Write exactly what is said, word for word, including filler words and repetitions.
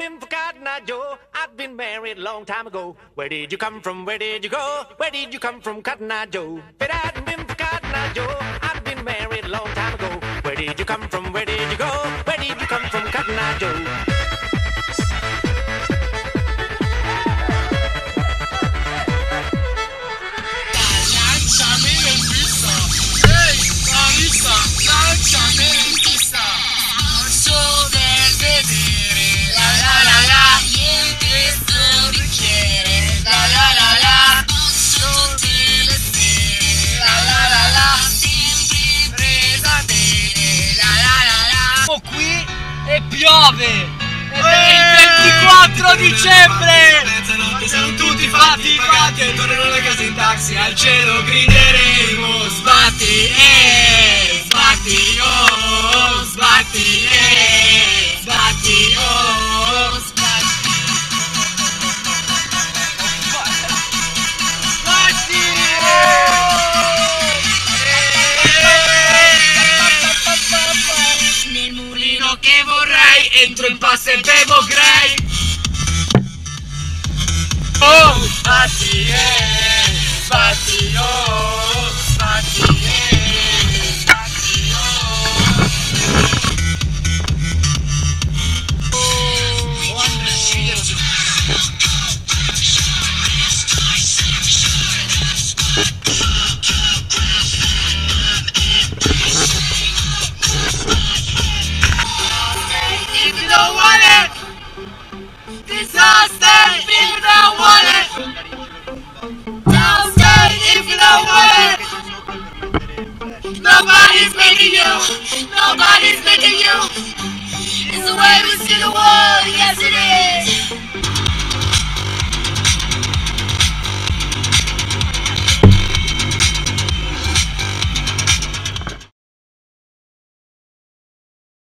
been forgotten, I Joe. I've been married a long time ago. Where did you come from? Where did you go? Where did you come from, Cotton Eye Joe? If it hadn't been for Cotton Eye Joe, I've been married a long time ago. Where did you come from? Where did you go? Where did you come from, Cotton Eye Joe? Piove! Ed è il ventiquattro dicembre! Mezzanotte siamo tutti fatti, pagati e tornerò a casa in taxi, al cielo grideremo sbatti, eh! Sbatti, oh! Sbatti, eh! Sbatti, oh! Sbatti! Sbatti, eh! Che vorrei, entro in pasta e bevo grey. Oh, sbatti, eh, sbatti, oh, sbatti, eh, sbatti, oh. Oh, oh. Don't stay if you don't want it. Don't stay if you don't want it. Nobody's making you. Nobody's making you. It's the way we see the world.